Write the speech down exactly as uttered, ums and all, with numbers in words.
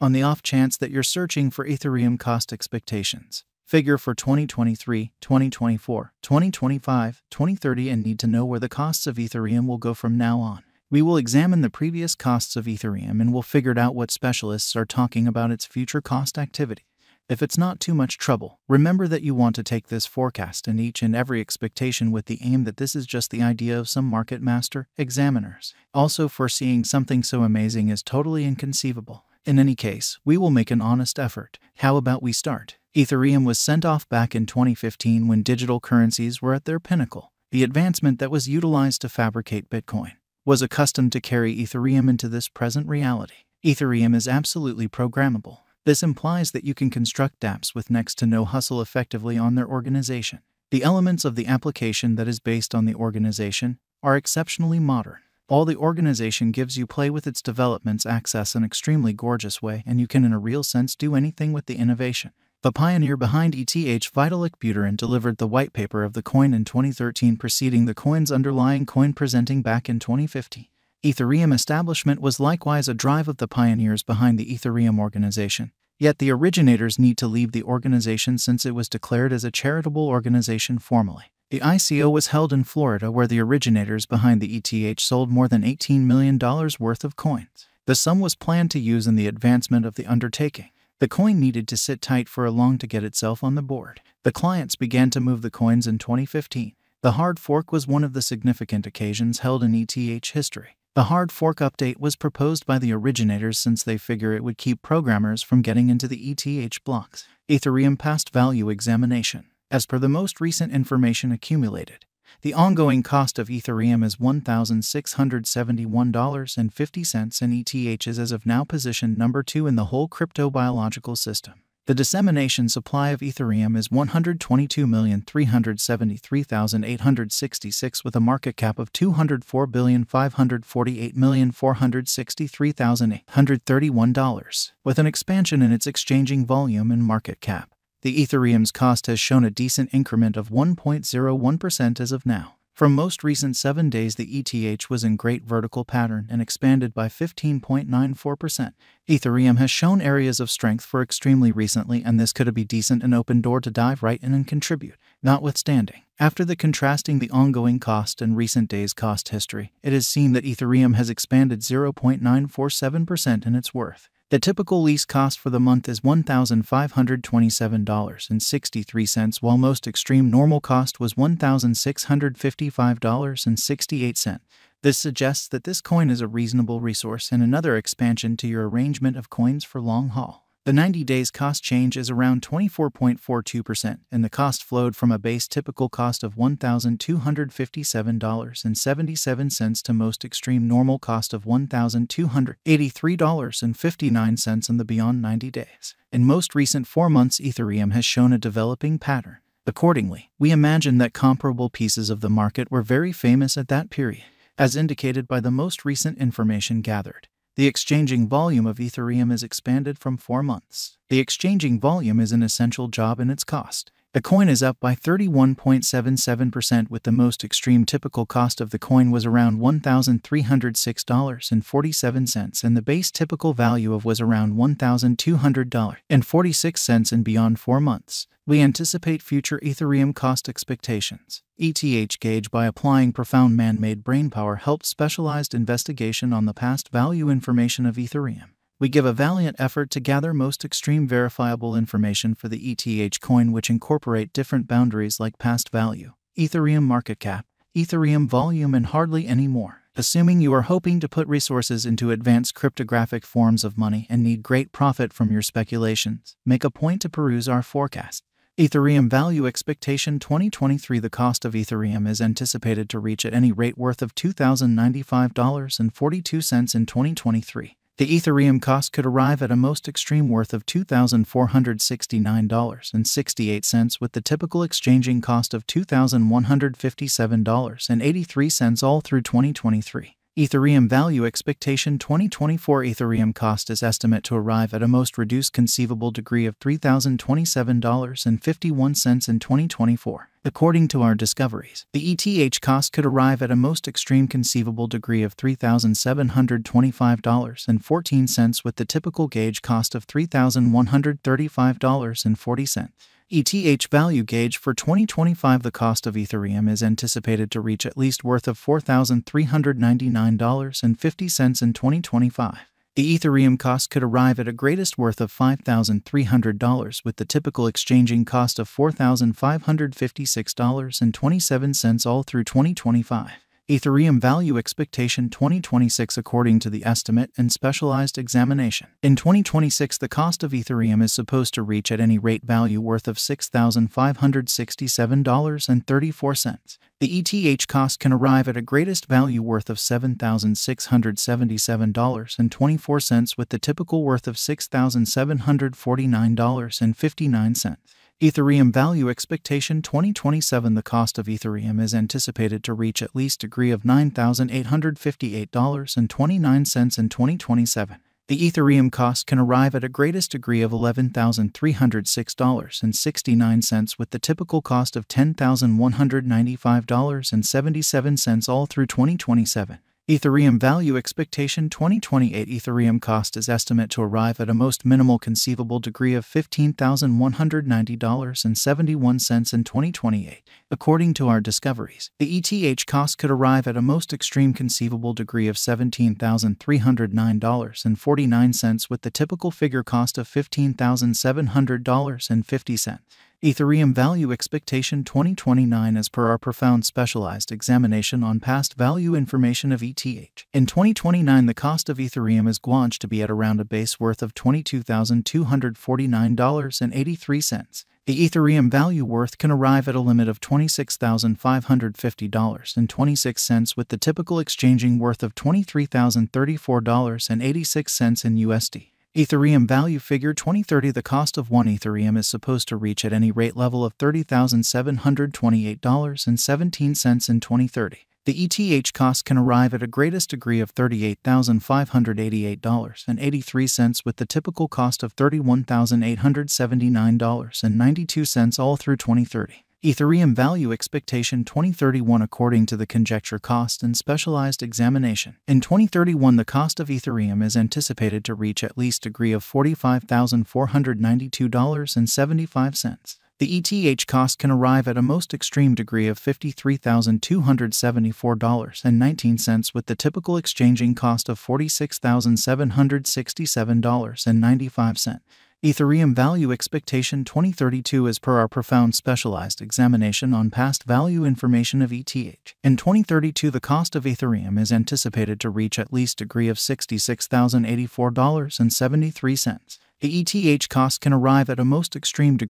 on the off chance that you're searching for Ethereum cost expectations figure for twenty twenty-three, twenty twenty-four, twenty twenty-five, twenty thirty and need to know where the costs of Ethereum will go from now on. We will examine the previous costs of Ethereum and we'll figure out what specialists are talking about its future cost activity. If it's not too much trouble, remember that you want to take this forecast and each and every expectation with the aim that this is just the idea of some market master examiners. Also, foreseeing something so amazing is totally inconceivable. In any case, we will make an honest effort. How about we start? Ethereum was sent off back in twenty fifteen when digital currencies were at their pinnacle. The advancement that was utilized to fabricate Bitcoin was accustomed to carry Ethereum into this present reality. Ethereum is absolutely programmable. This implies that you can construct dApps with next to no hustle effectively on their organization. The elements of the application that is based on the organization are exceptionally modern. All the organization gives you play with its developments access an extremely gorgeous way, and you can in a real sense do anything with the innovation. The pioneer behind E T H, Vitalik Buterin, delivered the white paper of the coin in twenty thirteen preceding the coin's underlying coin presenting back in twenty fifteen. Ethereum establishment was likewise a drive of the pioneers behind the Ethereum organization, yet the originators need to leave the organization since it was declared as a charitable organization formally. The I C O was held in Florida where the originators behind the E T H sold more than eighteen million dollars worth of coins. The sum was planned to use in the advancement of the undertaking. The coin needed to sit tight for a long to get itself on the board. The clients began to move the coins in twenty fifteen. The hard fork was one of the significant occasions held in E T H history. The hard fork update was proposed by the originators since they figure it would keep programmers from getting into the E T H blocks. Ethereum past value examination. As per the most recent information accumulated, the ongoing cost of Ethereum is one thousand six hundred seventy-one dollars and fifty cents and E T H is as of now position number two in the whole crypto biological system. The dissemination supply of Ethereum is one hundred twenty-two million three hundred seventy-three thousand eight hundred sixty-six with a market cap of two hundred four billion five hundred forty-eight million four hundred sixty-three thousand eight hundred thirty-one dollars. With an expansion in its exchanging volume and market cap, the Ethereum's cost has shown a decent increment of one point zero one percent as of now. From most recent seven days, the E T H was in great vertical pattern and expanded by fifteen point nine four percent. Ethereum has shown areas of strength for extremely recently, and this could be decent an open door to dive right in and contribute. Notwithstanding, after the contrasting the ongoing cost and recent days cost history, it is seen that Ethereum has expanded zero point nine four seven percent in its worth. The typical lease cost for the month is one thousand five hundred twenty-seven dollars and sixty-three cents, while most extreme normal cost was one thousand six hundred fifty-five dollars and sixty-eight cents. This suggests that this coin is a reasonable resource and another expansion to your arrangement of coins for long haul. The ninety days cost change is around twenty-four point four two percent, and the cost flowed from a base typical cost of one thousand two hundred fifty-seven dollars and seventy-seven cents to most extreme normal cost of one thousand two hundred eighty-three dollars and fifty-nine cents in the beyond ninety days. In most recent four months, Ethereum has shown a developing pattern. Accordingly, we imagine that comparable pieces of the market were very famous at that period, as indicated by the most recent information gathered. The exchanging volume of Ethereum is expanded from four months. The exchanging volume is an essential job in its cost. The coin is up by thirty-one point seven seven percent with the most extreme typical cost of the coin was around one thousand three hundred six dollars and forty-seven cents and the base typical value of was around one thousand two hundred dollars and forty-six cents and beyond four months. We anticipate future Ethereum cost expectations. E T H gauge by applying profound man-made brainpower helped specialized investigation on the past value information of Ethereum. We give a valiant effort to gather most extreme verifiable information for the E T H coin which incorporate different boundaries like past value, Ethereum market cap, Ethereum volume and hardly any more. Assuming you are hoping to put resources into advanced cryptographic forms of money and need great profit from your speculations, make a point to peruse our forecast. Ethereum value expectation twenty twenty-three. The cost of Ethereum is anticipated to reach at any rate worth of two thousand ninety-five dollars and forty-two cents in twenty twenty-three. The Ethereum cost could arrive at a most extreme worth of two thousand four hundred sixty-nine dollars and sixty-eight cents with the typical exchanging cost of two thousand one hundred fifty-seven dollars and eighty-three cents all through twenty twenty-three. Ethereum Value Expectation twenty twenty-four Ethereum cost is estimated to arrive at a most reduced conceivable degree of three thousand twenty-seven dollars and fifty-one cents in twenty twenty-four. According to our discoveries, the E T H cost could arrive at a most extreme conceivable degree of three thousand seven hundred twenty-five dollars and fourteen cents with the typical gauge cost of three thousand one hundred thirty-five dollars and forty cents. E T H value gauge for twenty twenty-five. The cost of Ethereum is anticipated to reach at least worth of four thousand three hundred ninety-nine dollars and fifty cents in twenty twenty-five. The Ethereum cost could arrive at a greatest worth of five thousand three hundred dollars with the typical exchanging cost of four thousand five hundred fifty-six dollars and twenty-seven cents all through twenty twenty-five. Ethereum Value Expectation twenty twenty-six. According to the estimate and specialized examination, in twenty twenty-six the cost of Ethereum is supposed to reach at any rate value worth of six thousand five hundred sixty-seven dollars and thirty-four cents. The E T H cost can arrive at a greatest value worth of seven thousand six hundred seventy-seven dollars and twenty-four cents with the typical worth of six thousand seven hundred forty-nine dollars and fifty-nine cents. Ethereum Value Expectation twenty twenty-seven. The cost of Ethereum is anticipated to reach at least degree of nine thousand eight hundred fifty-eight dollars and twenty-nine cents in twenty twenty-seven. The Ethereum cost can arrive at a greatest degree of eleven thousand three hundred six dollars and sixty-nine cents with the typical cost of ten thousand one hundred ninety-five dollars and seventy-seven cents all through twenty twenty-seven. Ethereum Value Expectation twenty twenty-eight. Ethereum cost is estimated to arrive at a most minimal conceivable degree of fifteen thousand one hundred ninety dollars and seventy-one cents in twenty twenty-eight. According to our discoveries, the E T H cost could arrive at a most extreme conceivable degree of seventeen thousand three hundred nine dollars and forty-nine cents with the typical figure cost of fifteen thousand seven hundred dollars and fifty cents. Ethereum Value Expectation twenty twenty-nine. As per our profound specialized examination on past value information of E T H, in twenty twenty-nine the cost of Ethereum is gauged to be at around a base worth of twenty-two thousand two hundred forty-nine dollars and eighty-three cents. The Ethereum value worth can arrive at a limit of twenty-six thousand five hundred fifty dollars and twenty-six cents with the typical exchanging worth of twenty-three thousand thirty-four dollars and eighty-six cents in U S D. Ethereum Value Figure twenty thirty. The cost of one Ethereum is supposed to reach at any rate level of thirty thousand seven hundred twenty-eight dollars and seventeen cents in twenty thirty. The E T H cost can arrive at a greatest degree of thirty-eight thousand five hundred eighty-eight dollars and eighty-three cents with the typical cost of thirty-one thousand eight hundred seventy-nine dollars and ninety-two cents all through twenty thirty. Ethereum Value Expectation twenty thirty-one. According to the conjecture cost and specialized examination, in twenty thirty-one the cost of Ethereum is anticipated to reach at least degree of forty-five thousand four hundred ninety-two dollars and seventy-five cents. The E T H cost can arrive at a most extreme degree of fifty-three thousand two hundred seventy-four dollars and nineteen cents with the typical exchanging cost of forty-six thousand seven hundred sixty-seven dollars and ninety-five cents. Ethereum Value Expectation twenty thirty-two. As per our profound specialized examination on past value information of E T H, in twenty thirty-two the cost of Ethereum is anticipated to reach at least degree of sixty-six thousand eighty-four dollars and seventy-three cents. The E T H cost can arrive at a most extreme degree